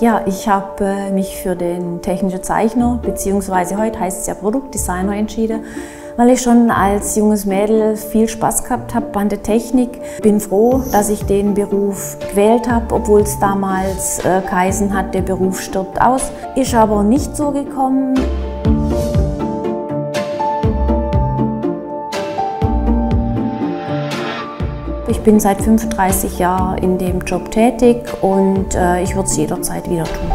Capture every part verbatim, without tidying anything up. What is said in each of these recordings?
Ja, ich habe mich für den technischen Zeichner, beziehungsweise heute heißt es ja Produktdesigner, entschieden, weil ich schon als junges Mädel viel Spaß gehabt habe an der Technik. Bin froh, dass ich den Beruf gewählt habe, obwohl es damals äh, geheißen hat, der Beruf stirbt aus. Ist aber nicht so gekommen. Ich bin seit fünfunddreißig Jahren in dem Job tätig und äh, ich würde es jederzeit wieder tun.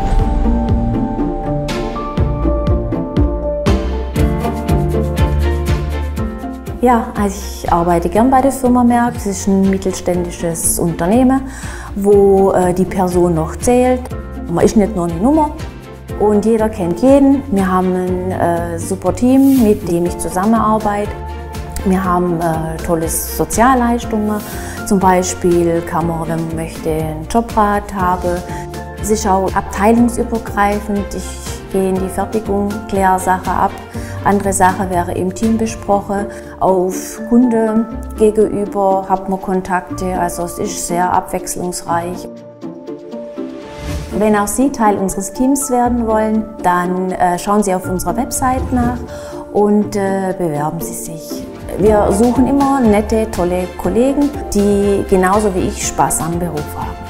Ja, also ich arbeite gern bei der Firma Merck. Es ist ein mittelständisches Unternehmen, wo äh, die Person noch zählt. Man ist nicht nur eine Nummer und jeder kennt jeden. Wir haben ein äh, super Team, mit dem ich zusammenarbeite. Wir haben äh, tolle Sozialleistungen, zum Beispiel kann man, wenn man möchte, einen Jobrat haben. Es ist auch abteilungsübergreifend. Ich gehe in die Fertigung, kläre Sachen ab. Andere Sachen wäre im Team besprochen. Auf Kunden gegenüber hat man Kontakte, also es ist sehr abwechslungsreich. Wenn auch Sie Teil unseres Teams werden wollen, dann äh, schauen Sie auf unserer Website nach und äh, bewerben Sie sich. Wir suchen immer nette, tolle Kollegen, die genauso wie ich Spaß am Beruf haben.